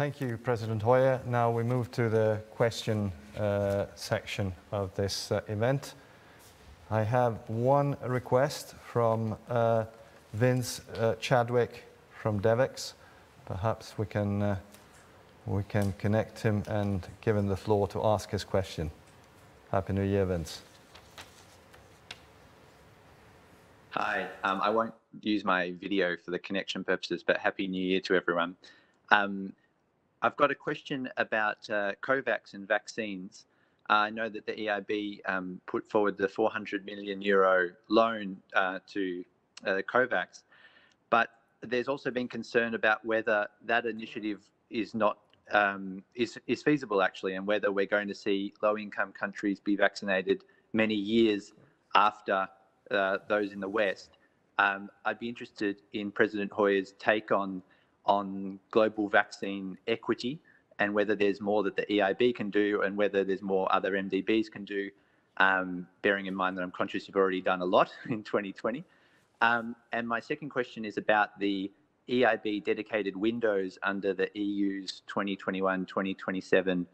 Thank you, President Hoyer. Now we move to the question section of this event. I have one request from Vince Chadwick from Devex. Perhaps we can connect him and give him the floor to ask his question. Happy New Year, Vince. Hi, I won't use my video for the connection purposes, but Happy New Year to everyone. I've got a question about COVAX and vaccines. I know that the EIB put forward the €400 million loan to COVAX, but there's also been concern about whether that initiative is not is feasible actually, and whether we're going to see low-income countries be vaccinated many years after those in the West. I'd be interested in President Hoyer's take on global vaccine equity, and whether there's more that the EIB can do, and whether there's more other MDBs can do, bearing in mind that I'm conscious you've already done a lot in 2020. And my second question is about the EIB dedicated windows under the EU's 2021-2027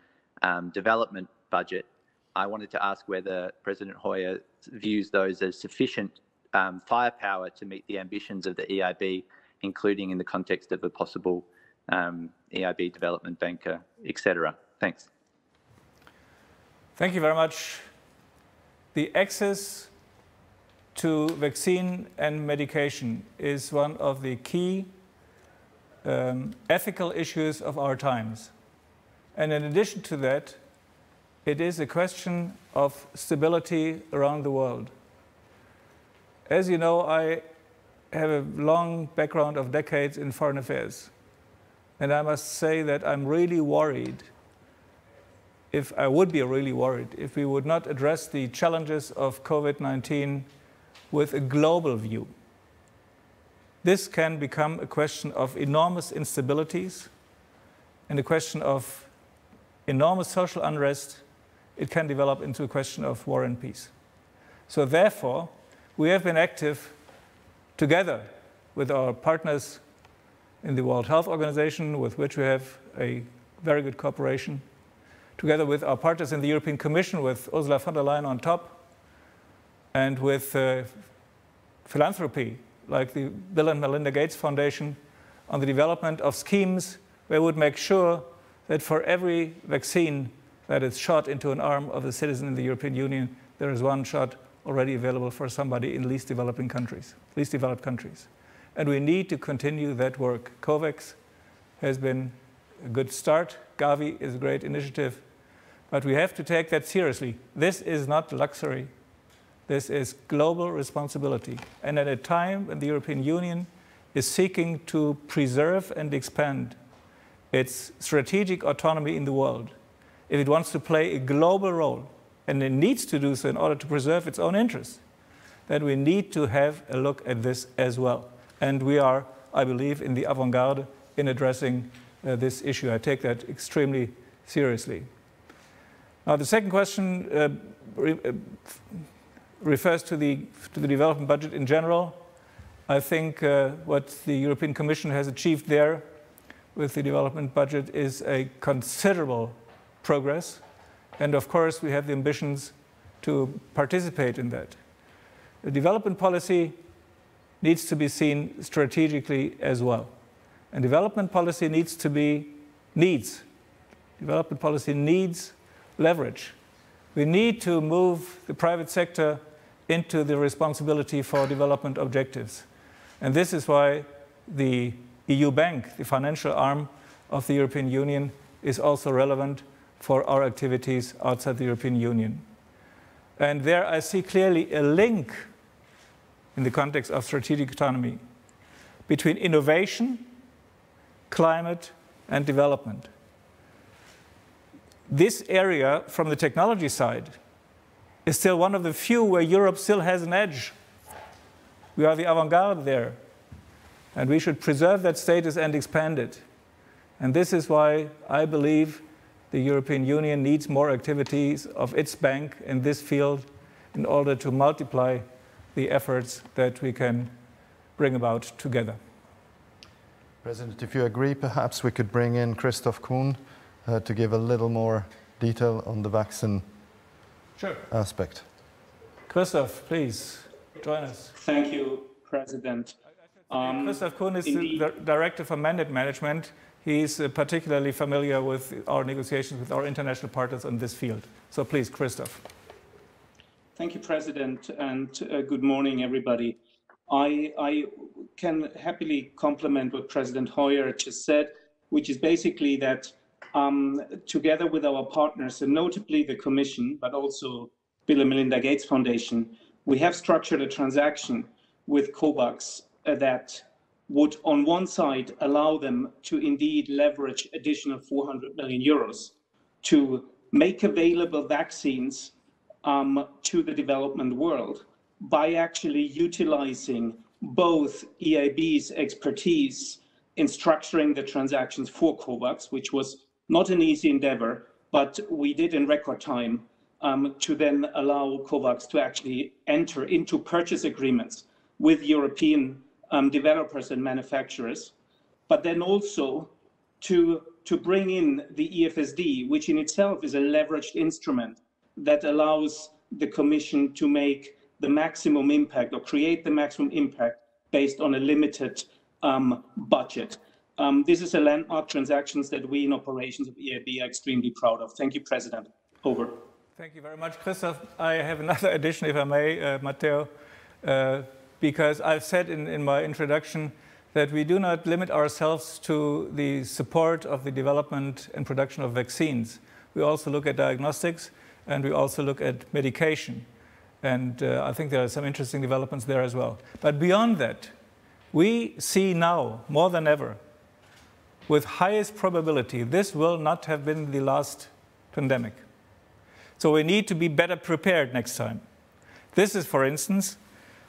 development budget. I wanted to ask whether President Hoyer views those as sufficient firepower to meet the ambitions of the EIB, including in the context of a possible EIB development banker, etc. Thanks. Thank you very much. The access to vaccine and medication is one of the key ethical issues of our times. And in addition to that, it is a question of stability around the world. As you know, I have a long background of decades in foreign affairs. And I must say that I'm really worried, if I would be really worried, if we would not address the challenges of COVID-19 with a global view. This can become a question of enormous instabilities and a question of enormous social unrest. It can develop into a question of war and peace. So therefore, we have been active together with our partners in the World Health Organization, with which we have a very good cooperation, together with our partners in the European Commission, with Ursula von der Leyen on top, and with philanthropy, like the Bill and Melinda Gates Foundation, on the development of schemes where we would make sure that for every vaccine that is shot into an arm of a citizen in the European Union, there is one shot already available for somebody in least developing countries, least developed countries. And we need to continue that work. COVAX has been a good start. GAVI is a great initiative, but we have to take that seriously. This is not luxury. This is global responsibility. And at a time when the European Union is seeking to preserve and expand its strategic autonomy in the world, if it wants to play a global role, and it needs to do so in order to preserve its own interests, then we need to have a look at this as well. And we are, I believe, in the avant-garde in addressing this issue. I take that extremely seriously. Now, the second question refers to the development budget in general. I think what the European Commission has achieved there with the development budget is a considerable progress. And of course, we have the ambitions to participate in that. The development policy needs to be seen strategically as well. And development policy needs leverage. We need to move the private sector into the responsibility for development objectives. And this is why the EU Bank, the financial arm of the European Union, is also relevant for our activities outside the European Union. And there I see clearly a link in the context of strategic autonomy between innovation, climate, and development. This area from the technology side is still one of the few where Europe still has an edge. We are the avant-garde there, and we should preserve that status and expand it. And this is why I believe the European Union needs more activities of its bank in this field in order to multiply the efforts that we can bring about together. President, if you agree, perhaps we could bring in Christoph Kuhn to give a little more detail on the vaccine aspect. Christoph, please join us. Thank you, President. Christoph Kuhn is the Director for Mandate Management. He's particularly familiar with our negotiations with our international partners in this field. So please, Christoph. Thank you, President, and good morning, everybody. I can happily complement what President Hoyer just said, which is basically that together with our partners, and notably the Commission, but also Bill and Melinda Gates Foundation, we have structured a transaction with COVAX that would, on one side, allow them to indeed leverage additional 400 million euros to make available vaccines to the development world by actually utilizing both EIB's expertise in structuring the transactions for COVAX, which was not an easy endeavor, but we did in record time to then allow COVAX to actually enter into purchase agreements with European developers and manufacturers, but then also to bring in the EFSD, which in itself is a leveraged instrument that allows the Commission to make the maximum impact or create the maximum impact based on a limited budget. This is a landmark transaction that we in operations of EIB are extremely proud of. Thank you, President. Over. Thank you very much, Christoph. I have another addition, if I may, Matteo, because I've said in my introduction that we do not limit ourselves to the support of the development and production of vaccines. We also look at diagnostics and we also look at medication. And I think there are some interesting developments there as well. But beyond that, we see now, more than ever, with highest probability, this will not have been the last pandemic. So we need to be better prepared next time. This is, for instance,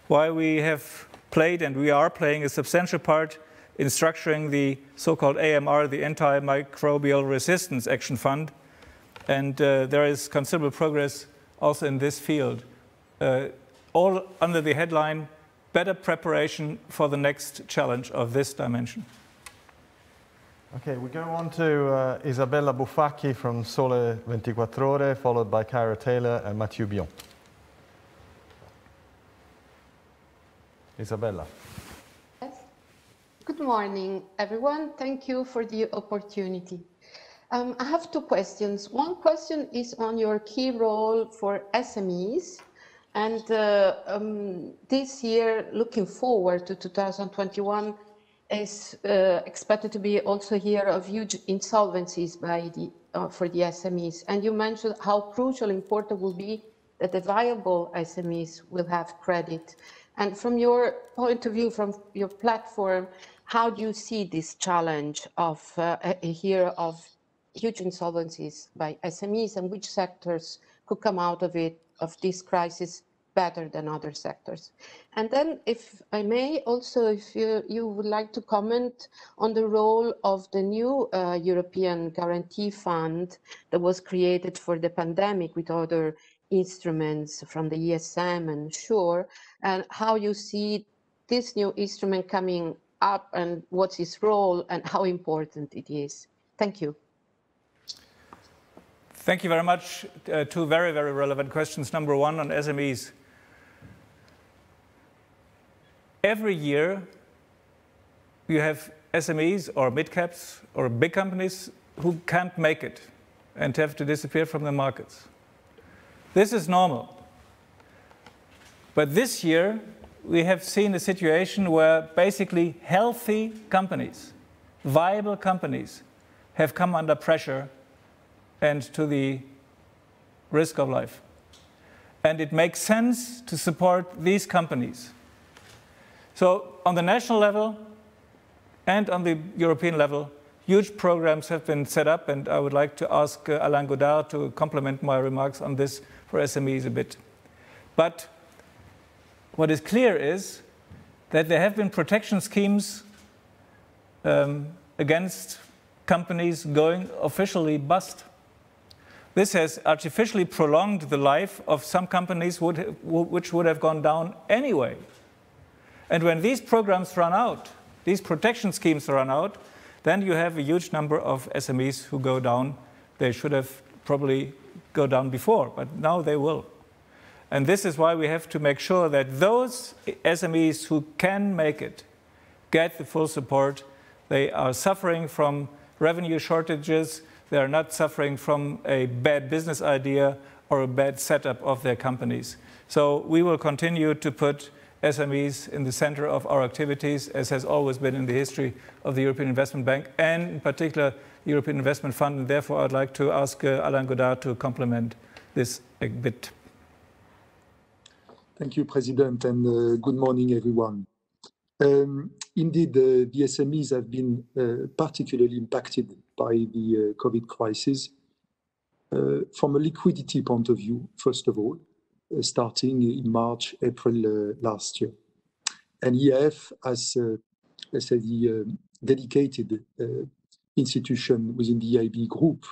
why we have played and we are playing a substantial part in structuring the so-called AMR, the Antimicrobial Resistance Action Fund. And there is considerable progress also in this field, all under the headline, better preparation for the next challenge of this dimension. Okay, we go on to Isabella Bufacchi from Sole24ore, followed by Cara Taylor and Matthieu Bion. Isabella. Yes. Good morning, everyone. Thank you for the opportunity. I have two questions. One question is on your key role for SMEs. And this year, looking forward to 2021, is expected to be also a year of huge insolvencies by for the SMEs. And you mentioned how crucial important will be that the viable SMEs will have credit. And from your point of view, from your platform, how do you see this challenge of a year of huge insolvencies by SMEs, and which sectors could come out of it, of this crisis, better than other sectors? And then, if I may, also if you would like to comment on the role of the new European Guarantee Fund that was created for the pandemic with other instruments from the ESM and SURE, and how you see this new instrument coming up and what's its role and how important it is. Thank you. Thank you very much. Two very, very relevant questions. Number one, on SMEs. Every year, you have SMEs or mid-caps or big companies who can't make it and have to disappear from the markets. This is normal. But this year, we have seen a situation where basically healthy companies, viable companies, have come under pressure and to the risk of life. And it makes sense to support these companies. So on the national level and on the European level, huge programs have been set up, and I would like to ask Alain Godard to complement my remarks on this for SMEs a bit. But what is clear is that there have been protection schemes against companies going officially bust. This has artificially prolonged the life of some companies which would have gone down anyway. And when these programs run out, these protection schemes run out, then you have a huge number of SMEs who go down. They should have probably gone down before, but now they will. And this is why we have to make sure that those SMEs who can make it get the full support. They are suffering from revenue shortages. They are not suffering from a bad business idea or a bad setup of their companies. So we will continue to put SMEs in the center of our activities, as has always been in the history of the European Investment Bank and, in particular, the European Investment Fund. And therefore, I'd like to ask Alain Godard to complement this a bit. Thank you, President, and good morning, everyone. Indeed, the SMEs have been particularly impacted by the COVID crisis from a liquidity point of view, first of all, starting in March, April last year. And EIF, as a dedicated institution within the EIB Group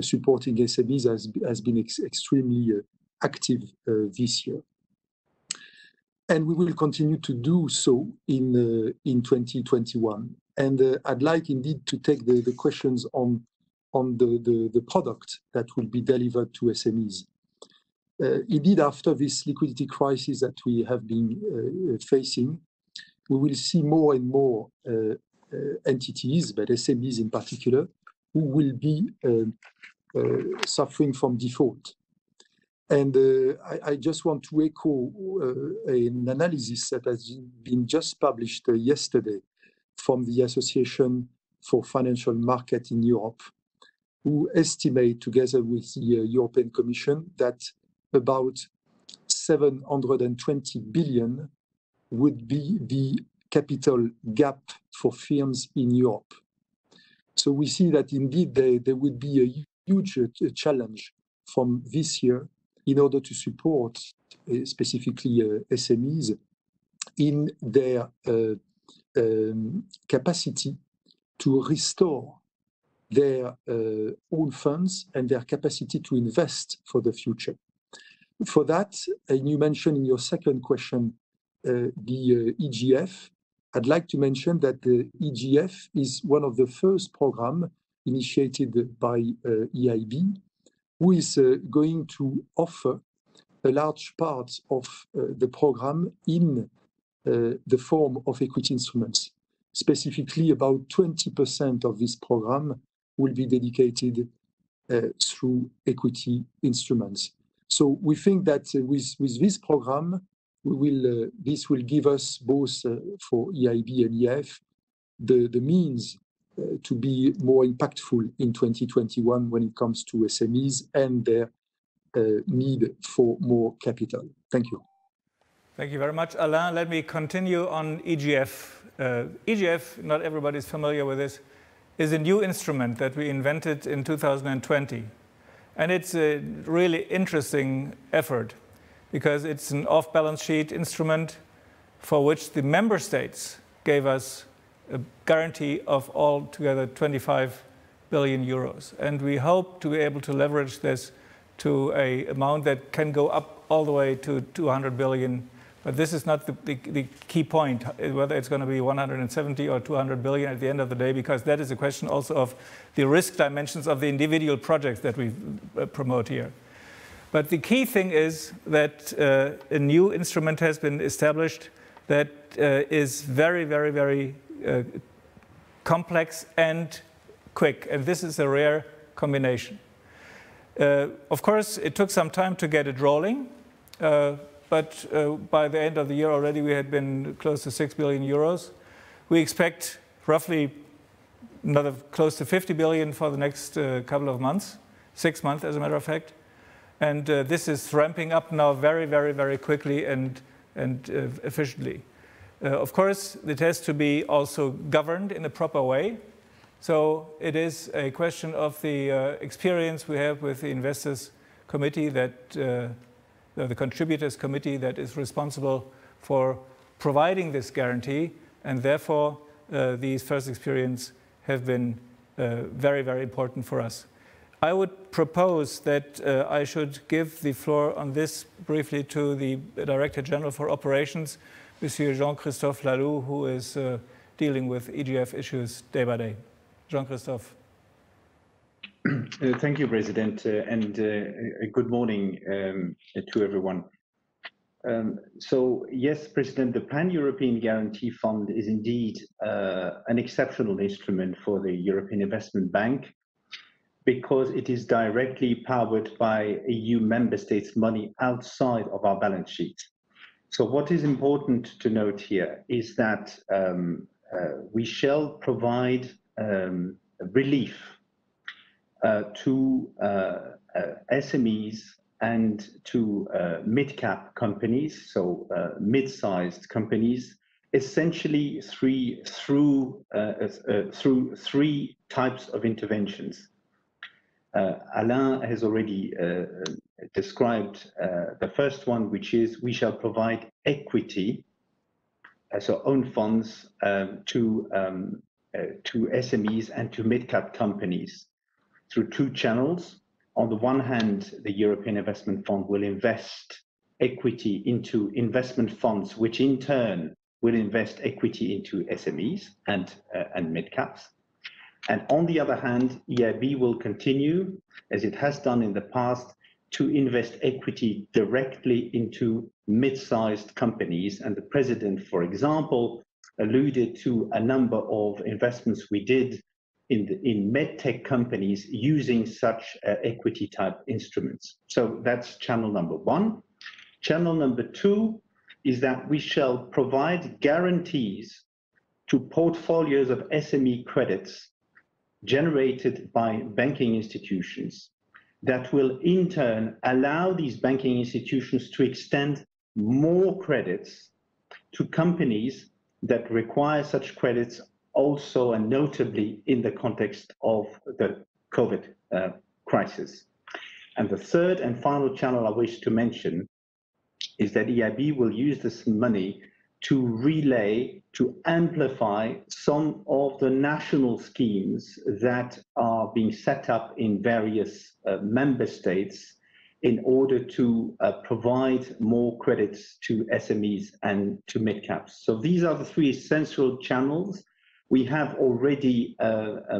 supporting SMEs, has been extremely active this year. And we will continue to do so in 2021. And I'd like indeed to take the questions on the product that will be delivered to SMEs. Indeed, after this liquidity crisis that we have been facing, we will see more and more entities, but SMEs in particular, who will be suffering from default. And I just want to echo an analysis that has been just published yesterday from the Association for Financial Markets in Europe, who estimate, together with the European Commission, that about 720 billion would be the capital gap for firms in Europe. So we see that indeed there would be a huge challenge from this year in order to support specifically SMEs in their capacity to restore their own funds and their capacity to invest for the future. For that, and you mentioned in your second question the EGF, I'd like to mention that the EGF is one of the first programs initiated by EIB, who is going to offer a large part of the program in the form of equity instruments. Specifically, about 20% of this program will be dedicated through equity instruments. So we think that with this program, we will, this will give us both for EIB and EIF the means to be more impactful in 2021 when it comes to SMEs and their need for more capital. Thank you. Thank you very much, Alain. Let me continue on EGF. EGF, not everybody is familiar with this, is a new instrument that we invented in 2020. And it's a really interesting effort because it's an off-balance sheet instrument for which the member states gave us a guarantee of altogether 25 billion euros. And we hope to be able to leverage this to an amount that can go up all the way to 200 billion. But this is not the key point, whether it's going to be 170 or 200 billion at the end of the day, because that is a question also of the risk dimensions of the individual projects that we promote here. But the key thing is that a new instrument has been established that is very, very, very complex and quick, and this is a rare combination. Of course, it took some time to get it rolling, but by the end of the year already we had been close to 6 billion euros. We expect roughly another close to 50 billion for the next couple of months, 6 months as a matter of fact, and this is ramping up now very, very, very quickly and efficiently. Of course, it has to be also governed in a proper way. So it is a question of the experience we have with the Investors Committee, that the Contributors Committee that is responsible for providing this guarantee. And therefore, these first experiences have been very, very important for us. I would propose that I should give the floor on this briefly to the Director General for Operations, Monsieur Jean-Christophe Laloux, who is dealing with EGF issues day by day. Jean-Christophe. Thank you, President, and good morning to everyone. So, yes, President, the Pan-European Guarantee Fund is indeed an exceptional instrument for the European Investment Bank because it is directly powered by EU member states' money outside of our balance sheet. So what is important to note here is that we shall provide relief to SMEs and to mid-cap companies, so mid-sized companies, essentially through three types of interventions. Alain has already described the first one, which is we shall provide equity, so own funds, to SMEs and to mid-cap companies through two channels. On the one hand, the European Investment Fund will invest equity into investment funds, which in turn will invest equity into SMEs and mid-caps. And on the other hand, EIB will continue, as it has done in the past, to invest equity directly into mid-sized companies. And the President, for example, alluded to a number of investments we did in medtech companies using such equity-type instruments. So that's channel number one. Channel number two is that we shall provide guarantees to portfolios of SME credits generated by banking institutions that will in turn allow these banking institutions to extend more credits to companies that require such credits, also and notably in the context of the COVID crisis. And the third and final channel I wish to mention is that EIB will use this money to relay, to amplify some of the national schemes that are being set up in various member states in order to provide more credits to SMEs and to mid-caps. So these are the three essential channels. We have already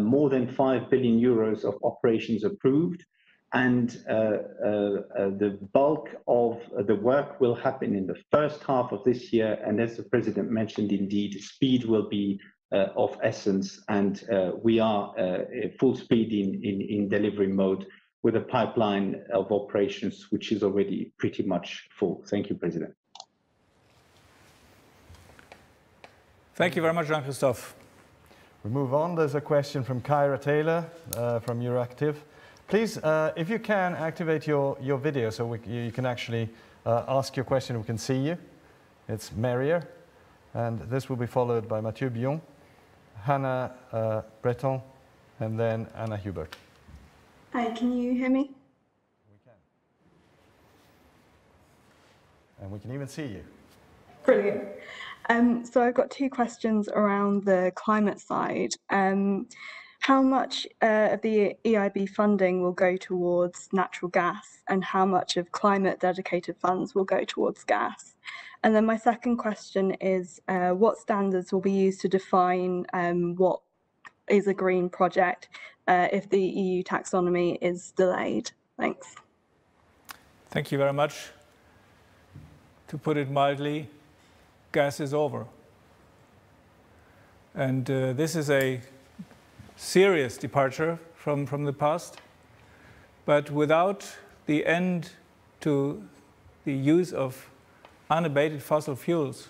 more than €5 billion of operations approved, and the bulk of the work will happen in the first half of this year. And as the President mentioned, indeed, speed will be of essence, and we are full speed in delivery mode with a pipeline of operations which is already pretty much full. Thank you, President. Thank you very much, Jean-Christophe. We move on. There's a question from Kyra Taylor from Euractiv. Please, if you can, activate your video so you can actually ask your question. We can see you. It's merrier. And this will be followed by Matthieu Bion, Hannah Breton, and then Anna Huber. Hi, can you hear me? We can. And we can even see you. Brilliant. So I've got two questions around the climate side. How much of the EIB funding will go towards natural gas, and how much of climate-dedicated funds will go towards gas? And then my second question is, what standards will be used to define what is a green project if the EU taxonomy is delayed? Thanks. Thank you very much. To put it mildly, gas is over. And this is a serious departure from the past, but without the end to the use of unabated fossil fuels,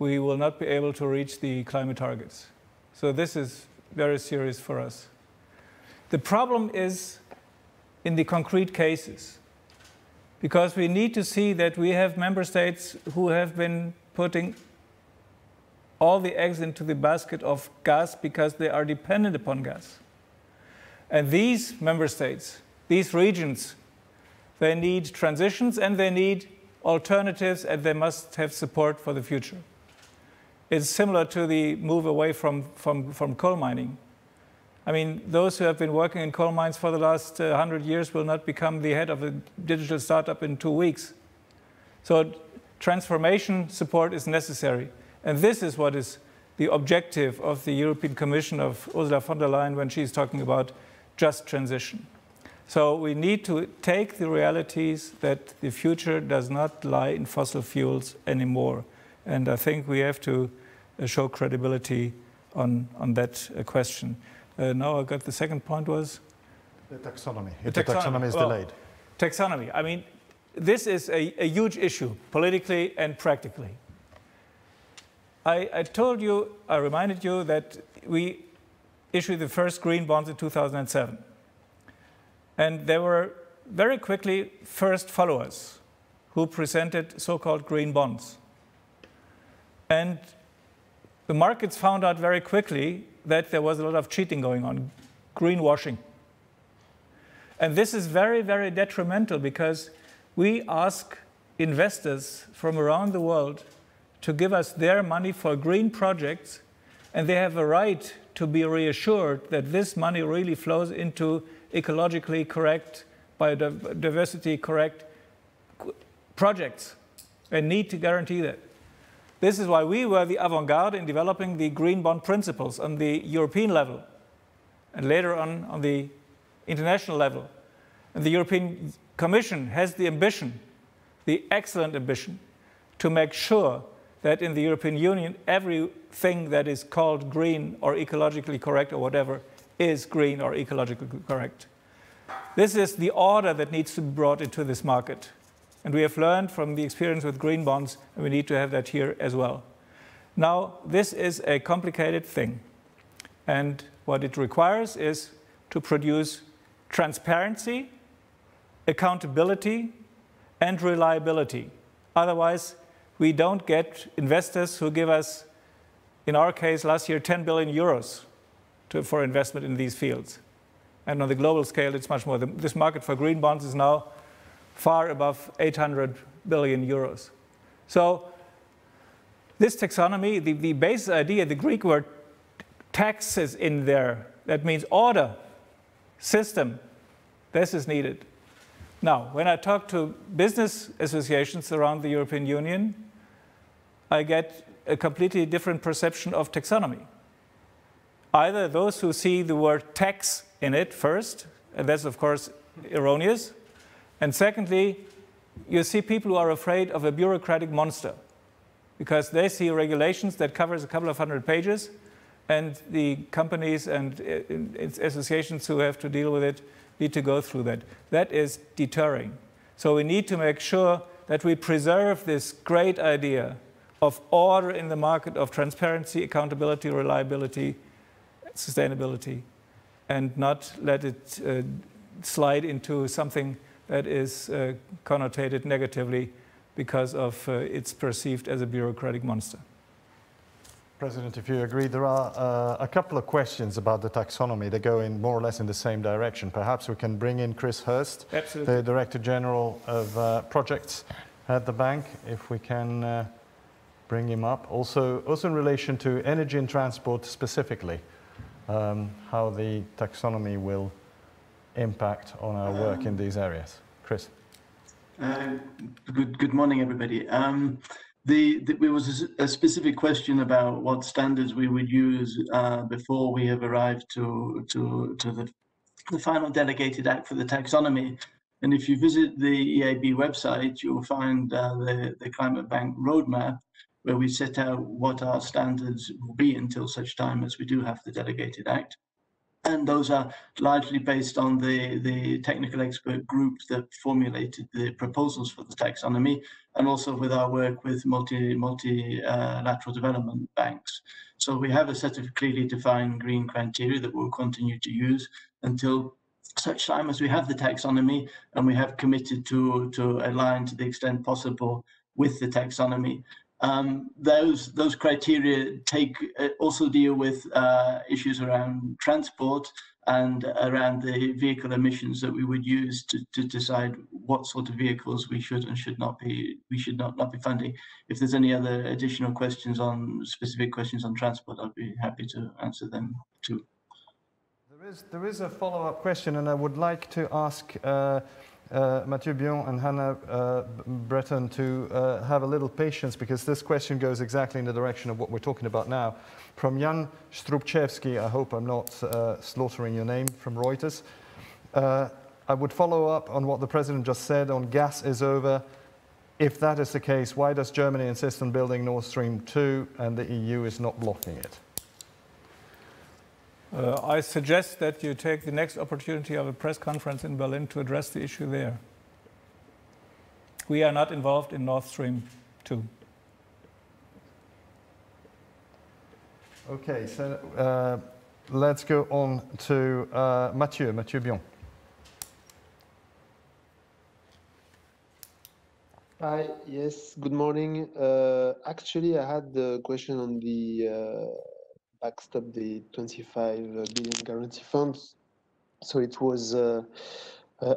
we will not be able to reach the climate targets. So this is very serious for us. The problem is in the concrete cases, because we need to see that we have member states who have been putting all the eggs into the basket of gas because they are dependent upon gas. And these member states, these regions, they need transitions and they need alternatives, and they must have support for the future. It's similar to the move away from coal mining. I mean, those who have been working in coal mines for the last 100 years will not become the head of a digital startup in 2 weeks. So transformation support is necessary. And this is what is the objective of the European Commission of Ursula von der Leyen when she's talking about just transition. So we need to take the realities that the future does not lie in fossil fuels anymore. And I think we have to show credibility on that question. Now I got the second point was? The taxonomy. If the taxonomy is delayed. Taxonomy. I mean, this is a huge issue, politically and practically. I told you, I reminded you that we issued the first green bonds in 2007. And there were very quickly first followers who presented so-called green bonds. And the markets found out very quickly that there was a lot of cheating going on, greenwashing. And this is very, very detrimental because we ask investors from around the world to give us their money for green projects, and they have a right to be reassured that this money really flows into ecologically correct, biodiversity correct projects, and need to guarantee that. This is why we were the avant-garde in developing the green bond principles on the European level, and later on the international level. And the European Commission has the ambition, the excellent ambition, to make sure that in the European Union, everything that is called green or ecologically correct or whatever is green or ecologically correct. This is the order that needs to be brought into this market. And we have learned from the experience with green bonds, and we need to have that here as well. Now, this is a complicated thing. And what it requires is to produce transparency, accountability, and reliability. Otherwise, we don't get investors who give us, in our case, last year, 10 billion euros for investment in these fields. And on the global scale, it's much more. This market for green bonds is now far above 800 billion euros. So this taxonomy, the base idea, the Greek word tax is in there. That means order, system. This is needed. Now, when I talk to business associations around the European Union, I get a completely different perception of taxonomy. Either those who see the word tax in it first, and that's of course erroneous, and secondly, you see people who are afraid of a bureaucratic monster because they see regulations that covers a couple of hundred pages, and the companies and its associations who have to deal with it need to go through that. That is deterring. So we need to make sure that we preserve this great idea of order in the market, of transparency, accountability, reliability, sustainability, and not let it slide into something that is connotated negatively because of it's perceived as a bureaucratic monster. President, if you agree, there are a couple of questions about the taxonomy that go in more or less in the same direction. Perhaps we can bring in Chris Hurst, Absolutely. The Director General of Projects at the bank, if we can bring him up. Also in relation to energy and transport specifically, how the taxonomy will impact on our work in these areas. Chris. Good morning, everybody. There was a specific question about what standards we would use before we have arrived to the final delegated act for the taxonomy. And if you visit the EIB website, you'll find the Climate Bank roadmap, where we set out what our standards will be until such time as we do have the delegated act. And those are largely based on the technical expert group that formulated the proposals for the taxonomy, and also with our work with multilateral development banks. So we have a set of clearly defined green criteria that we'll continue to use until such time as we have the taxonomy, and we have committed to align to the extent possible with the taxonomy. Those criteria also deal with issues around transport and around the vehicle emissions that we would use to decide what sort of vehicles we should and should not be not be funding. If there's any other additional questions on specific questions on transport, I'd be happy to answer them too. There is a follow-up question, and I would like to ask Matthieu Bion and Hannah Breton to have a little patience, because this question goes exactly in the direction of what we're talking about now. From Jan Strubczewski, I hope I'm not slaughtering your name, from Reuters. I would follow up on what the President just said on gas is over. If that is the case, why does Germany insist on building Nord Stream 2 and the EU is not blocking it? I suggest that you take the next opportunity of a press conference in Berlin to address the issue there. We are not involved in Nord Stream 2. Okay, so let's go on to Matthieu Bion. Hi, yes, good morning. Actually, I had the question on the backstop, the 25 billion guarantee funds. So it was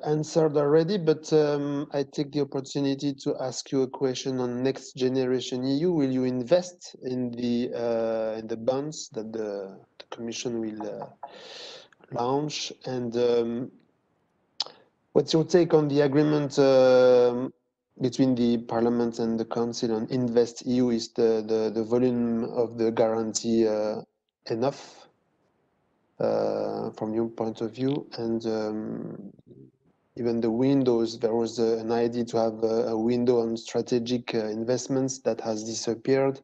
answered already, but I take the opportunity to ask you a question on Next Generation EU. Will you invest in the bonds that the Commission will launch? And what's your take on the agreement between the Parliament and the Council on Invest EU? Is the volume of the guarantee enough from your point of view? And even the windows, there was an idea to have a window on strategic investments that has disappeared.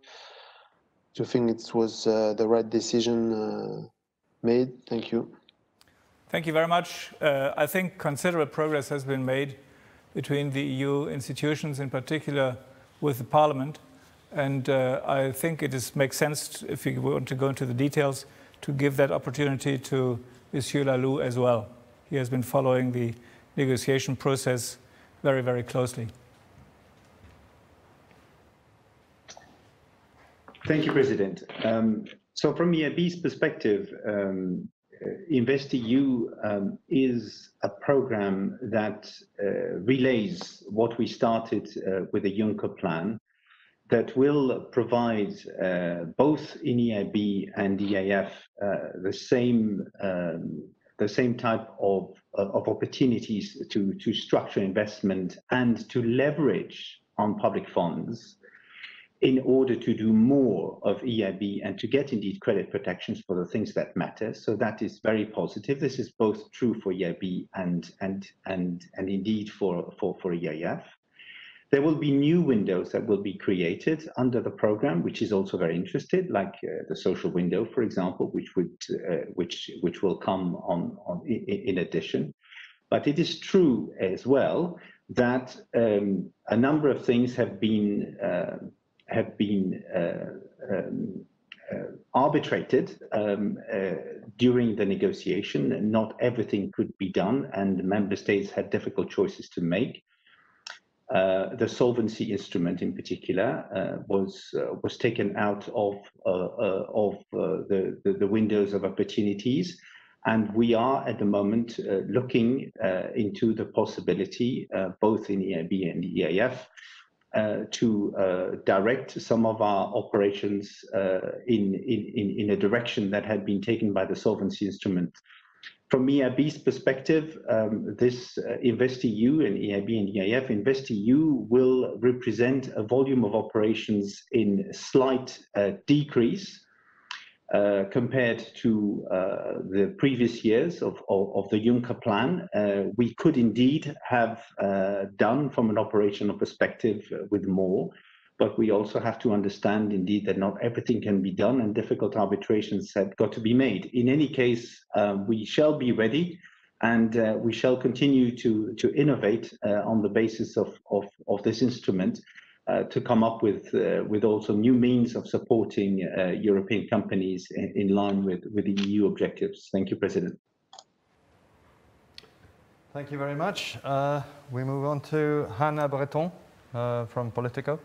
Do you think it was the right decision made? Thank you. Thank you very much. I think considerable progress has been made between the EU institutions, in particular with the Parliament. And I think it makes sense, if you want to go into the details, to give that opportunity to Monsieur Laloux as well. He has been following the negotiation process very, very closely. Thank you, President. So from EIB's perspective, InvestEU is a program that relays what we started with the Juncker plan, that will provide both in EIB and EIF the same type of opportunities to structure investment and to leverage on public funds in order to do more of EIB and to get indeed credit protections for the things that matter. So that is very positive. This is both true for EIB and indeed for EIF. There will be new windows that will be created under the program, which is also very interesting, like the social window, for example, which will come on in addition. But it is true as well that a number of things have been arbitrated during the negotiation, and not everything could be done, and the member states had difficult choices to make. The solvency instrument, in particular, was taken out of the windows of opportunities, and we are at the moment looking into the possibility, both in EIB and EIF, to direct some of our operations in a direction that had been taken by the solvency instrument. From EIB's perspective, this InvestEU and EIB and EIF, InvestEU will represent a volume of operations in slight decrease compared to the previous years of the Juncker plan. We could indeed have done from an operational perspective with more, but we also have to understand indeed that not everything can be done, and difficult arbitrations have got to be made. In any case, we shall be ready, and we shall continue to innovate on the basis of this instrument, to come up with also new means of supporting European companies in line with the EU objectives. Thank you, President. Thank you very much. We move on to Hannah Breton from Politico.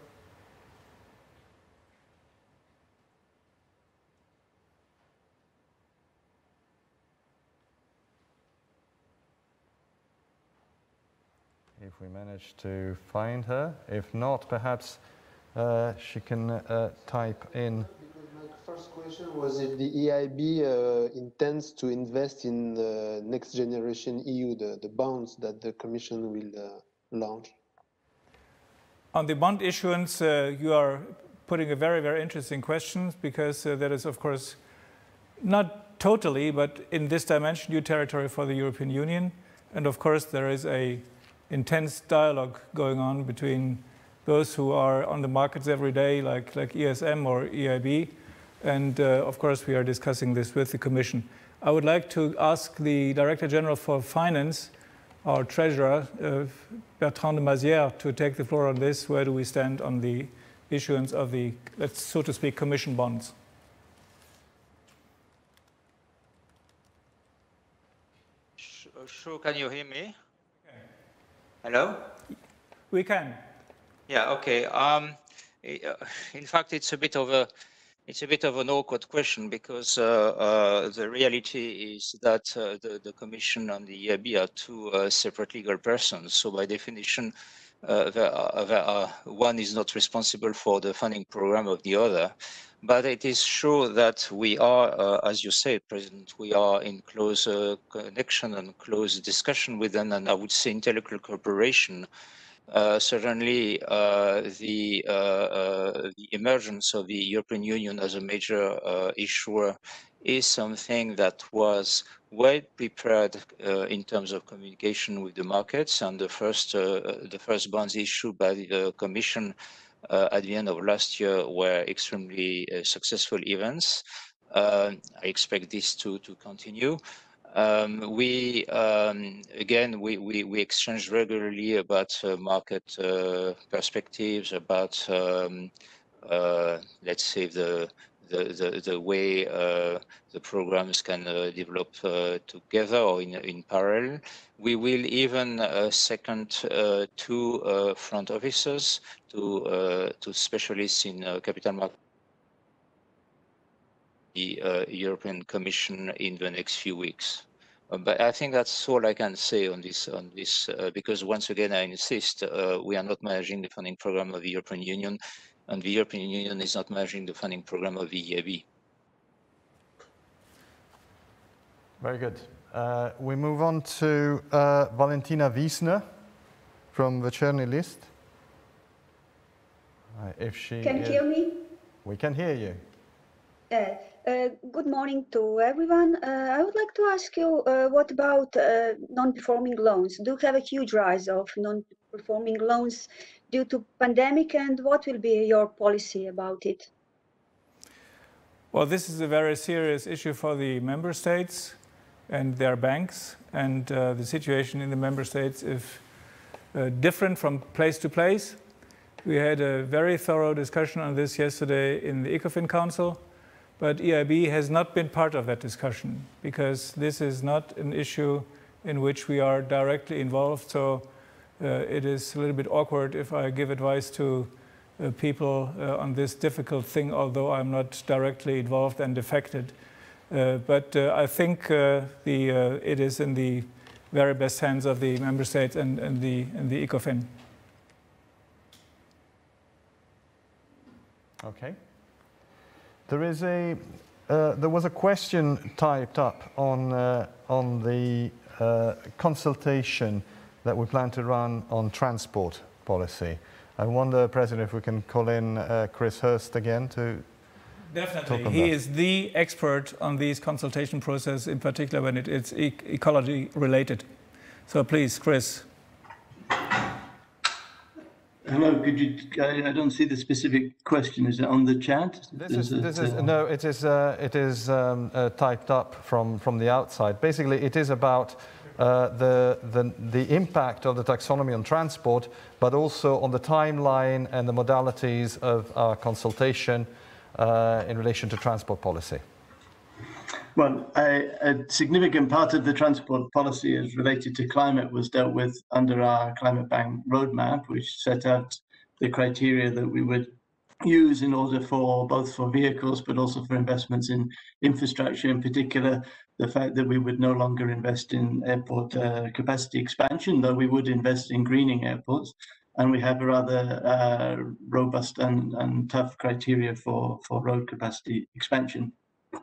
If we manage to find her. If not, perhaps she can type in. question was if the EIB intends to invest in the Next Generation EU, the bonds that the Commission will launch. On the bond issuance, you are putting a very, very interesting question, because that is, of course, not totally, but in this dimension, new territory for the European Union. And of course, there is an intense dialogue going on between those who are on the markets every day, like ESM or EIB. And of course, we are discussing this with the Commission. I would like to ask the Director General for Finance, our Treasurer, Bertrand de Mazières, to take the floor on this. Where do we stand on the issuance of the, let's so to speak, Commission bonds? Sure, can you hear me? Okay. Hello? We can. Yeah. Okay. In fact, it's a bit of an awkward question, because the reality is that the Commission and the EIB are two separate legal persons. So by definition, one is not responsible for the funding program of the other. But it is true that we are, as you say, President, we are in close connection and close discussion with them, and I would say intellectual cooperation. Certainly, the emergence of the European Union as a major issuer is something that was well prepared in terms of communication with the markets, and the first bonds issued by the Commission at the end of last year were extremely successful events. I expect this to continue. We exchange regularly about market perspectives, about let's say the way the programs can develop together or in parallel. We will even second two front officers to specialists in capital markets. The European Commission in the next few weeks. But I think that's all I can say on this, because once again, I insist, we are not managing the funding program of the European Union, and the European Union is not managing the funding program of the EIB. Very good. We move on to Valentina Wiesner from the Czerny List. If she can hear me? We can hear you. Good morning to everyone. I would like to ask you, what about non-performing loans? Do you have a huge rise of non-performing loans due to pandemic, and what will be your policy about it? Well, this is a very serious issue for the member states and their banks, and the situation in the member states is different from place to place. We had a very thorough discussion on this yesterday in the ECOFIN Council. But EIB has not been part of that discussion, because this is not an issue in which we are directly involved. So it is a little bit awkward if I give advice to people on this difficult thing, although I'm not directly involved and affected. But I think it is in the very best hands of the member states and the ECOFIN. Okay. There was a question typed up on the consultation that we plan to run on transport policy. I wonder, President, if we can call in Chris Hurst again to definitely talk on that. Is the expert on these consultation process, in particular when it's ecology related. So please, Chris. Hello, could you, I don't see the specific question. Is it on the chat? No, it is typed up from the outside. Basically, it is about the impact of the taxonomy on transport, but also on the timeline and the modalities of our consultation in relation to transport policy. Well, a significant part of the transport policy as related to climate was dealt with under our Climate Bank roadmap, which set out the criteria that we would use in order for both for vehicles, but also for investments in infrastructure, in particular, the fact that we would no longer invest in airport capacity expansion, though we would invest in greening airports. and we have a rather robust and tough criteria for road capacity expansion.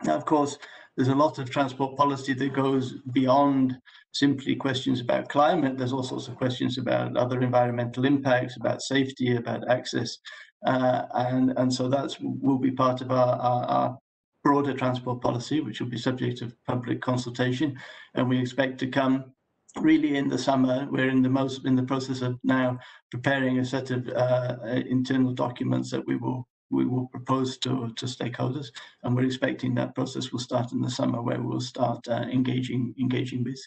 Now, of course, there's a lot of transport policy that goes beyond simply questions about climate. There's all sorts of questions about other environmental impacts, about safety, about access, and so that will be part of our broader transport policy, which will be subject to public consultation, and we expect to come really in the summer. We're in the process of now preparing a set of internal documents that we will propose to stakeholders, and we're expecting that process will start in the summer, where we'll start engaging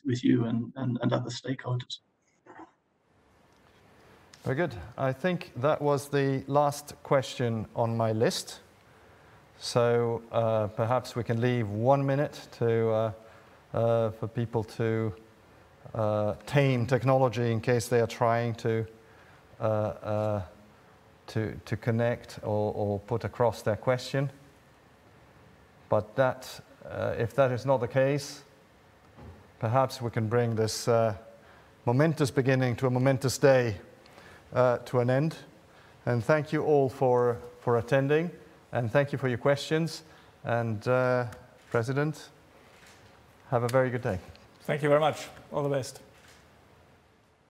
with you and other stakeholders. Very good. I think that was the last question on my list. So perhaps we can leave 1 minute to for people to tame technology in case they are trying to connect or put across their question. But that, if that is not the case, perhaps we can bring this momentous beginning to a momentous day to an end. And thank you all for attending, and thank you for your questions. And President, have a very good day. Thank you very much. All the best.